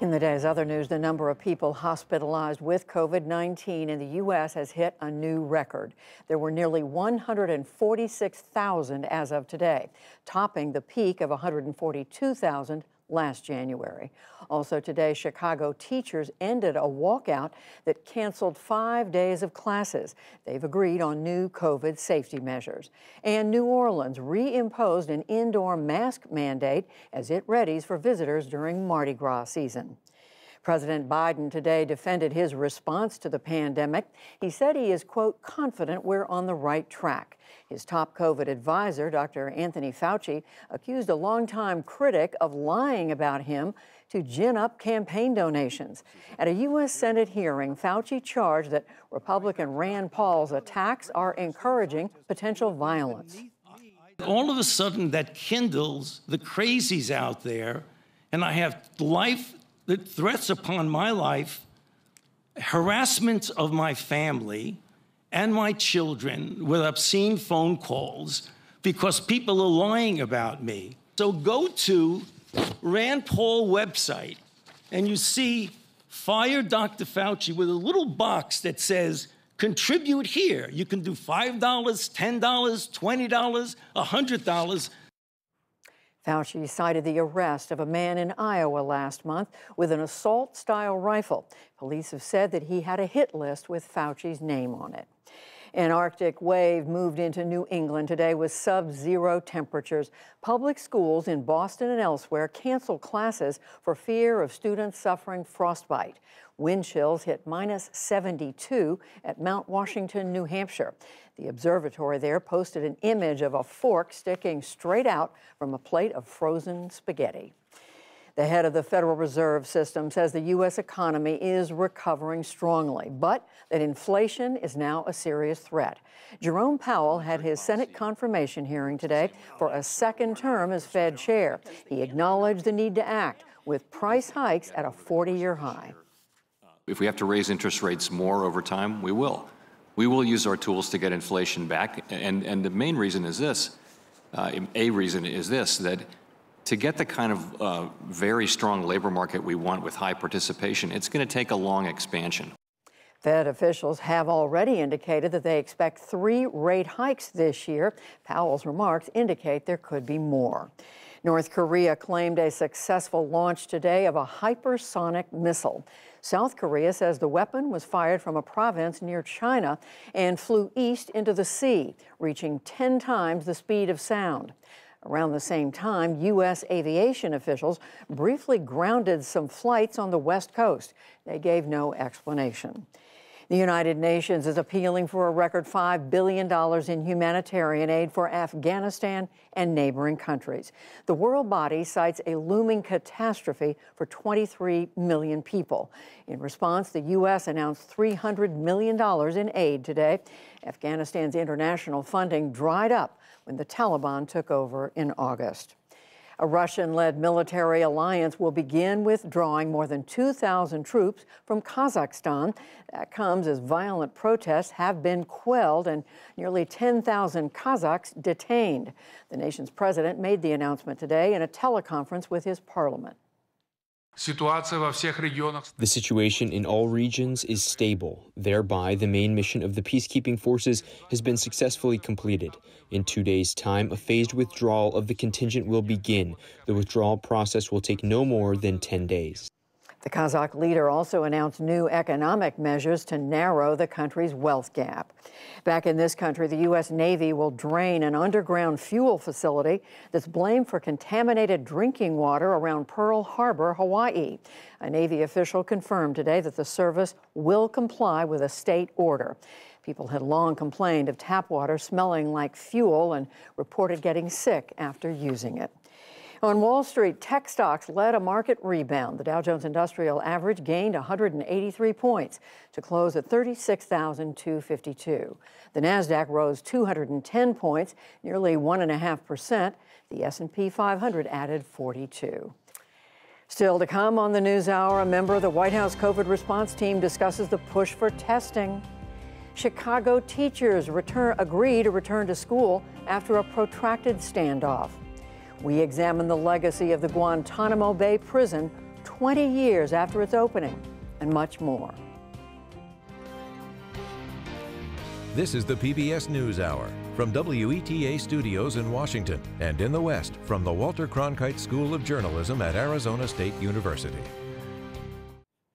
In the day's other news, the number of people hospitalized with COVID-19 in the U.S. has hit a new record. There were nearly 146,000 as of today, topping the peak of 142,000 last January. Also today, Chicago teachers ended a walkout that canceled 5 days of classes. They've agreed on new COVID safety measures. And New Orleans reimposed an indoor mask mandate as it readies for visitors during Mardi Gras season. President Biden today defended his response to the pandemic. He said he is, quote, confident we're on the right track. His top COVID advisor, Dr. Anthony Fauci, accused a longtime critic of lying about him to gin up campaign donations. At a U.S. Senate hearing, Fauci charged that Republican Rand Paul's attacks are encouraging potential violence. All of a sudden, that kindles the crazies out there, and I have life the threats upon my life, harassment of my family and my children with obscene phone calls because people are lying about me. So go to Rand Paul website and you see fire Dr. Fauci with a little box that says contribute here. You can do $5, $10, $20, $100. Fauci cited the arrest of a man in Iowa last month with an assault-style rifle. Police have said that he had a hit list with Fauci's name on it. An Arctic wave moved into New England today with sub-zero temperatures. Public schools in Boston and elsewhere canceled classes for fear of students suffering frostbite. Wind chills hit minus 72 at Mount Washington, New Hampshire. The observatory there posted an image of a fork sticking straight out from a plate of frozen spaghetti. The head of the Federal Reserve System says the U.S. economy is recovering strongly, but that inflation is now a serious threat. Jerome Powell had his Senate confirmation hearing today for a second term as Fed chair. He acknowledged the need to act, with price hikes at a 40-year high. If we have to raise interest rates more over time, we will. We will use our tools to get inflation back, and the main reason is this, that to get the kind of very strong labor market we want with high participation, it's going to take a long expansion. Fed officials have already indicated that they expect 3 rate hikes this year. Powell's remarks indicate there could be more. North Korea claimed a successful launch today of a hypersonic missile. South Korea says the weapon was fired from a province near China and flew east into the sea, reaching 10 times the speed of sound. Around the same time, U.S. aviation officials briefly grounded some flights on the West Coast. They gave no explanation. The United Nations is appealing for a record $5 billion in humanitarian aid for Afghanistan and neighboring countries. The world body cites a looming catastrophe for 23 million people. In response, the U.S. announced $300 million in aid today. Afghanistan's international funding dried up when the Taliban took over in August. A Russian-led military alliance will begin withdrawing more than 2,000 troops from Kazakhstan. That comes as violent protests have been quelled and nearly 10,000 Kazakhs detained. The nation's president made the announcement today in a teleconference with his parliament. The situation in all regions is stable. Thereby, the main mission of the peacekeeping forces has been successfully completed. In 2 days' time, a phased withdrawal of the contingent will begin. The withdrawal process will take no more than 10 days. The Kazakh leader also announced new economic measures to narrow the country's wealth gap. Back in this country, the U.S. Navy will drain an underground fuel facility that's blamed for contaminated drinking water around Pearl Harbor, Hawaii. A Navy official confirmed today that the service will comply with a state order. People had long complained of tap water smelling like fuel and reported getting sick after using it. On Wall Street, tech stocks led a market rebound. The Dow Jones Industrial Average gained 183 points to close at 36,252. The Nasdaq rose 210 points, nearly 1.5%. The S&P 500 added 42. Still to come on the NewsHour, a member of the White House COVID response team discusses the push for testing. Chicago teachers agree to return to school after a protracted standoff. We examine the legacy of the Guantanamo Bay prison 20 years after its opening, and much more. This is the PBS NewsHour from WETA studios in Washington and in the West from the Walter Cronkite School of Journalism at Arizona State University.